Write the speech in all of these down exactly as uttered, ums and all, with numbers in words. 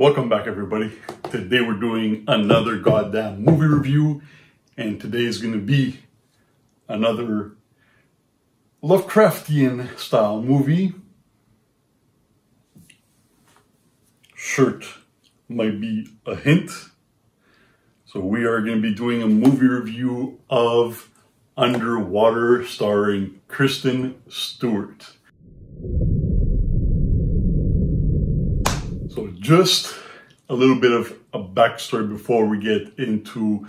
Welcome back, everybody. Today we're doing another goddamn movie review, and today is going to be another Lovecraftian style movie. Shirt might be a hint. So we are going to be doing a movie review of Underwater, starring Kristen Stewart. So just a little bit of a backstory before we get into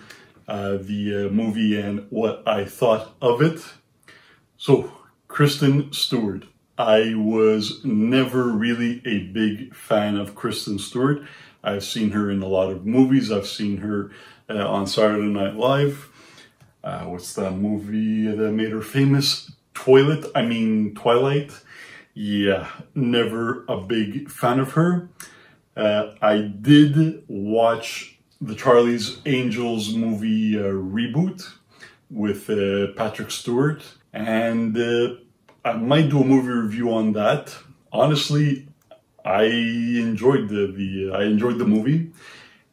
uh, the uh, movie and what I thought of it. So Kristen Stewart. I was never really a big fan of Kristen Stewart. I've seen her in a lot of movies. I've seen her uh, on Saturday Night Live. Uh, what's that movie that made her famous? Toilet, I mean Twilight. Yeah, never a big fan of her. Uh, I did watch the Charlie's Angels movie uh, reboot with uh, Patrick Stewart, and uh, I might do a movie review on that. Honestly, I enjoyed the, the I enjoyed the movie,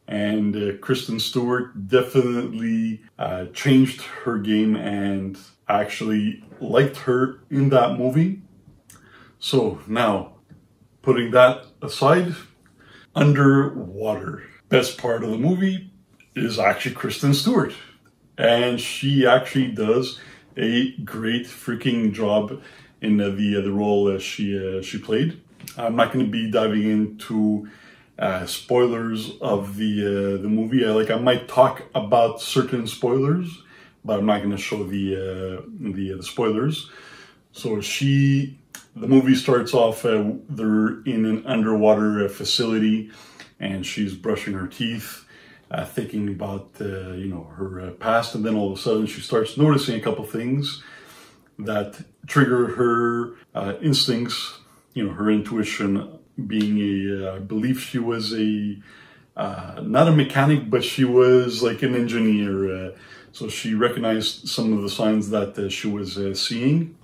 and uh, Kristen Stewart definitely uh, changed her game, and I actually liked her in that movie. So now, putting that aside, Underwater. Best part of the movie is actually Kristen Stewart. And she actually does a great freaking job in the, the, the role that she, uh, she played. I'm not going to be diving into uh, spoilers of the, uh, the movie. I, like, I might talk about certain spoilers, but I'm not going to show the, uh, the, uh, the spoilers. So she... The movie starts off, uh, they're in an underwater uh, facility, and she's brushing her teeth, uh, thinking about, uh, you know, her uh, past. And then all of a sudden she starts noticing a couple things that trigger her uh, instincts, you know, her intuition, being a, uh, I believe she was a, uh, not a mechanic, but she was like an engineer. Uh, so she recognized some of the signs that uh, she was uh, seeing.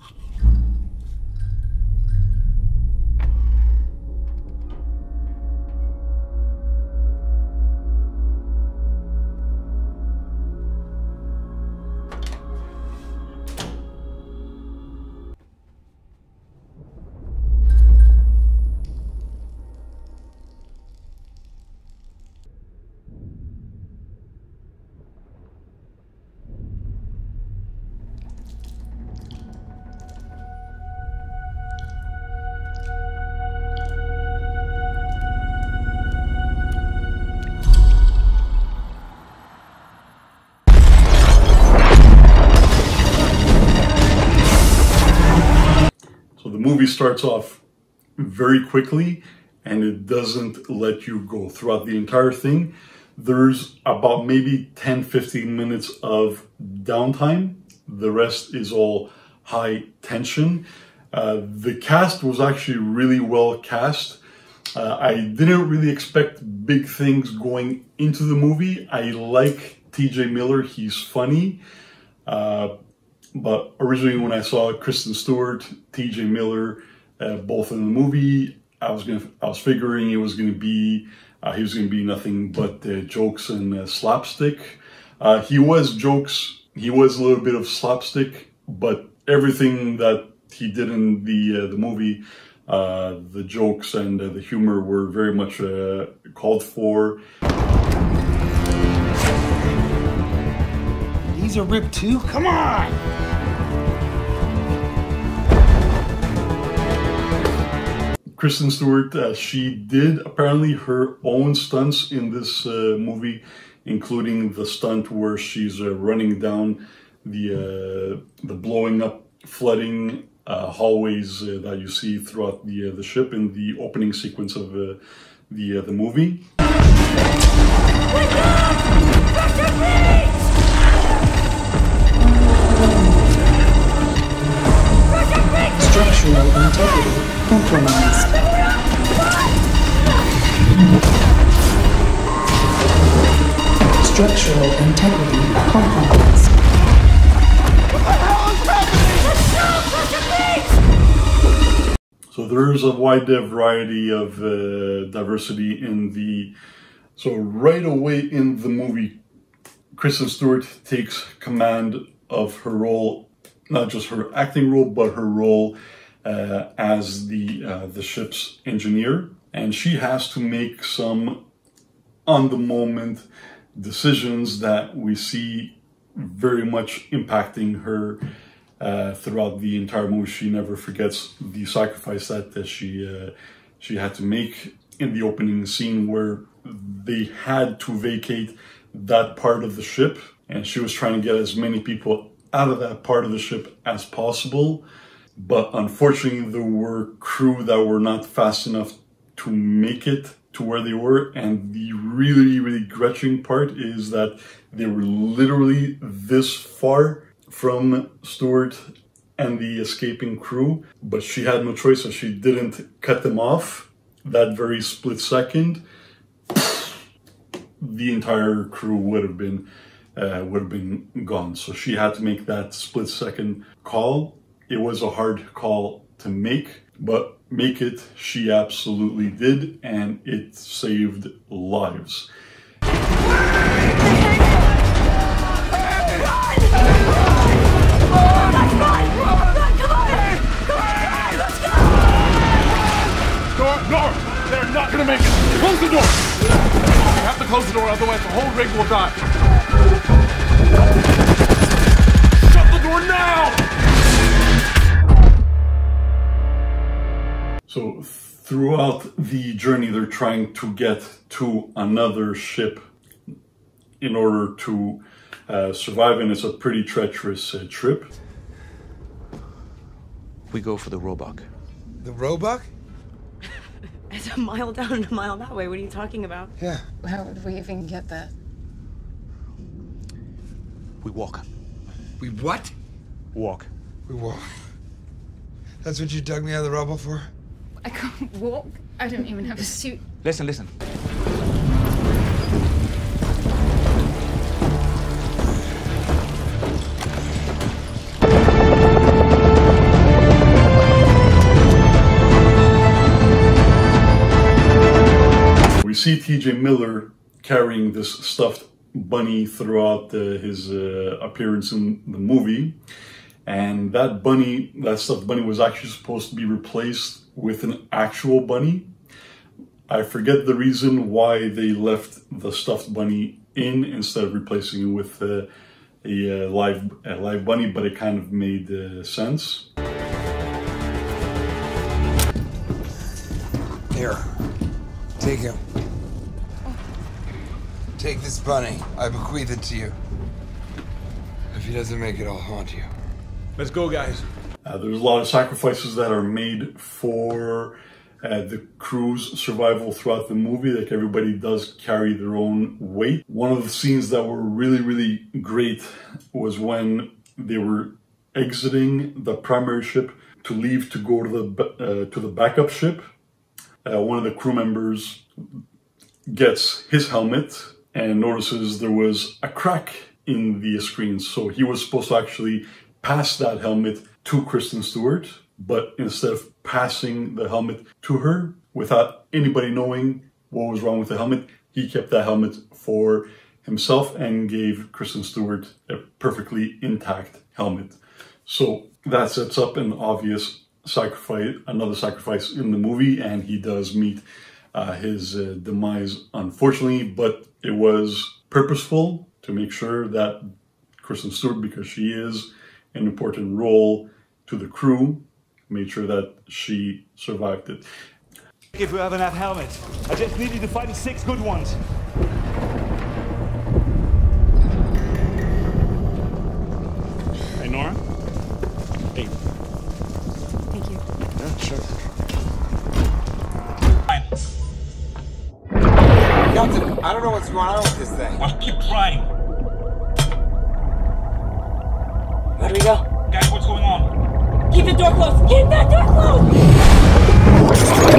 Movie starts off very quickly, and it doesn't let you go throughout the entire thing. There's about maybe ten to fifteen minutes of downtime. The rest is all high tension. Uh, the cast was actually really well cast. Uh, I didn't really expect big things going into the movie. I like T J Miller. He's funny. Uh, But originally when I saw Kristen Stewart, T J Miller, uh, both in the movie, I was gonna, I was figuring it was gonna be, uh, he was gonna be nothing but uh, jokes and uh, slapstick. Uh, he was jokes, he was a little bit of slapstick, but everything that he did in the uh, the movie, uh, the jokes and uh, the humor were very much uh, called for. These are ripped too? Come on! Kristen Stewart, uh, she did apparently her own stunts in this uh, movie, including the stunt where she's uh, running down the uh, the blowing up, flooding uh, hallways uh, that you see throughout the uh, the ship in the opening sequence of uh, the uh, the movie. Structural integrity compromised. Structural integrity compromised. What the hell is happening? Let's go, look at me! So there is a wide variety of uh, diversity in the... So right away in the movie, Kristen Stewart takes command of her role, not just her acting role, but her role uh, as the, uh, the ship's engineer. And she has to make some on-the-moment decisions that we see very much impacting her uh, throughout the entire movie. She never forgets the sacrifice that, that she, uh, she had to make in the opening scene where they had to vacate that part of the ship, and she was trying to get as many people out of that part of the ship as possible. But unfortunately, there were crew that were not fast enough to make it to where they were. And the really, really gretching part is that they were literally this far from Stewart and the escaping crew, but she had no choice, so she didn't cut them off that very split second. The entire crew would have been uh, would have been gone. So she had to make that split second call. It was a hard call to make, but make it she absolutely did, and it saved lives. Nora, they're not gonna make it. Close the door. We have to close the door, otherwise the whole rig will die. Shut the door now! So throughout the journey, they're trying to get to another ship in order to uh, survive, and it's a pretty treacherous uh, trip. We go for the Roebuck. The Roebuck? It's a mile down and a mile that way. What are you talking about? Yeah. How would we even get that? We walk. We what? Walk. We walk. That's what you dug me out of the rubble for? I can't walk. I don't even have a suit. Listen, listen. See T J Miller carrying this stuffed bunny throughout uh, his uh, appearance in the movie, and that bunny, that stuffed bunny, was actually supposed to be replaced with an actual bunny. I forget the reason why they left the stuffed bunny in instead of replacing it with uh, a, uh, live, a live bunny, but it kind of made uh, sense. Here, take him. Take this bunny. I bequeath it to you. If he doesn't make it, I'll haunt you. Let's go, guys. Uh, there's a lot of sacrifices that are made for uh, the crew's survival throughout the movie. Like, everybody does carry their own weight. One of the scenes that were really, really great was when they were exiting the primary ship to leave to go to the, uh, to the backup ship. Uh, one of the crew members gets his helmet and notices there was a crack in the screen. So he was supposed to actually pass that helmet to Kristen Stewart, but instead of passing the helmet to her without anybody knowing what was wrong with the helmet, he kept that helmet for himself and gave Kristen Stewart a perfectly intact helmet. So that sets up an obvious sacrifice, another sacrifice in the movie, and he does meet uh, his uh, demise, unfortunately, but it was purposeful to make sure that Kristen Stewart, because she is an important role to the crew, made sure that she survived it. If we have enough helmet, I just need you to find six good ones. Hey, Nora? Hey. Thank you. Yeah, sure. Captain, I don't know what's going on with this thing. Well, keep trying. Where do we go? Guys, what's going on? Keep the door closed! Keep that door closed! Stay where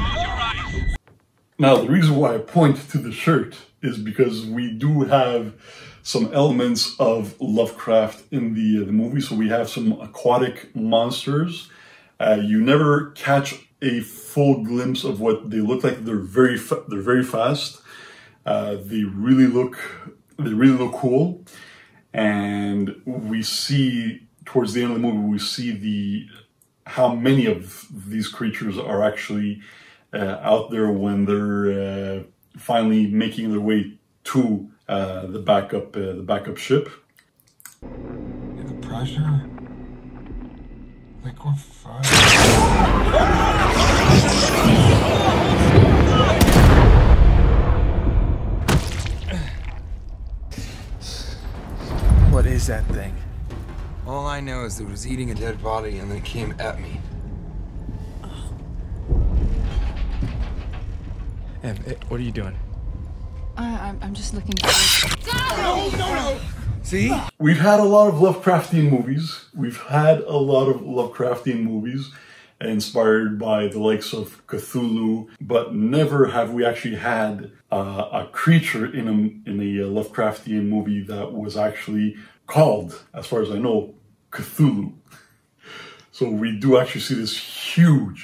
you are. Close your eyes. Now, the reason why I point to the shirt is because we do have some elements of Lovecraft in the, uh, the movie. So we have some aquatic monsters. Uh, you never catch a full glimpse of what they look like. They're very, fa they're very fast. Uh, they really look, they really look cool. And we see towards the end of the movie, we see the how many of these creatures are actually uh, out there when they're uh, finally making their way to uh, the backup, uh, the backup ship. The pressure. Like we're fine. What is that thing? All I know is that it was eating a dead body and then it came at me. Em, what are you doing? Uh, I'm just looking for... No, no, no! See? We've had a lot of Lovecraftian movies. We've had a lot of Lovecraftian movies inspired by the likes of Cthulhu, but never have we actually had Uh, a creature in a, in a Lovecraftian movie that was actually called, as far as I know, Cthulhu. So we do actually see this huge,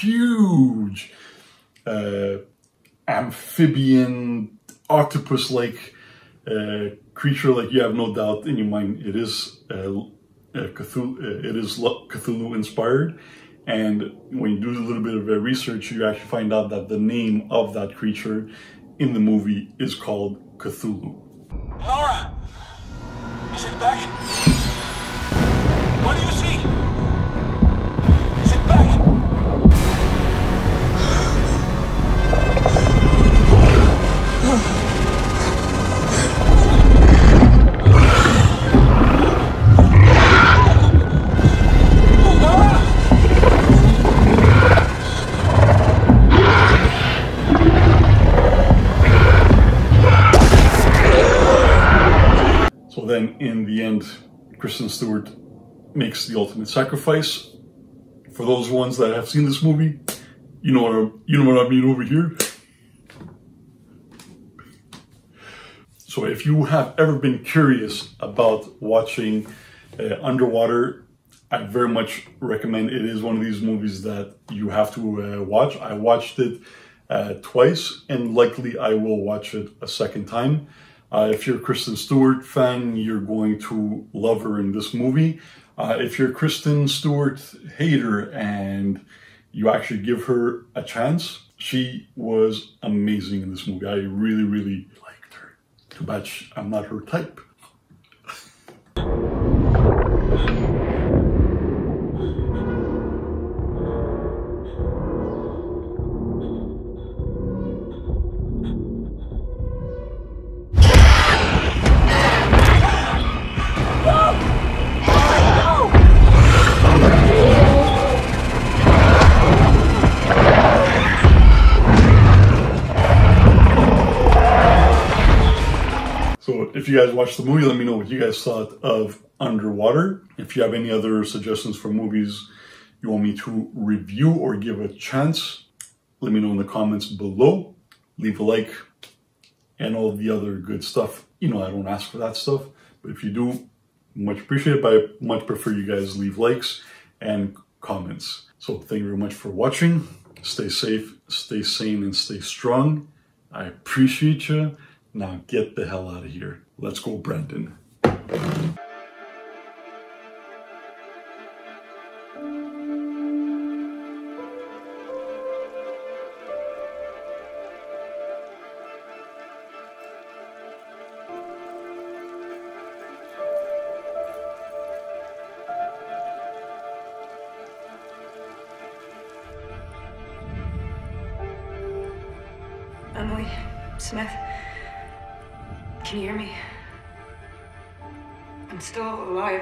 huge uh, amphibian, octopus-like uh, creature. Like, you have no doubt in your mind, it is uh, uh, Cthulhu. Uh, it is Cthulhu-inspired. And when you do a little bit of research, you actually find out that the name of that creature in the movie is called Cthulhu. Laura! Is it back? What do you see? Is it back? In the end, Kristen Stewart makes the ultimate sacrifice. For those ones that have seen this movie, you know what I, you know what I mean over here. So if you have ever been curious about watching uh, Underwater, I very much recommend it. It is one of these movies that you have to uh, watch. I watched it uh, twice, and likely I will watch it a second time. Uh, if you're a Kristen Stewart fan, you're going to love her in this movie. Uh, if you're a Kristen Stewart hater and you actually give her a chance, she was amazing in this movie. I really, really liked her. Too bad she, I'm not her type. If you guys watched the movie, let me know what you guys thought of Underwater. If you have any other suggestions for movies you want me to review or give a chance, let me know in the comments below. Leave a like and all the other good stuff. You know, I don't ask for that stuff, but if you do, much appreciated. But I much prefer you guys leave likes and comments. So thank you very much for watching. Stay safe, stay sane, and stay strong. I appreciate you. Now get the hell out of here. Let's go, Brendan. Emily Smith. Can you hear me? I'm still alive.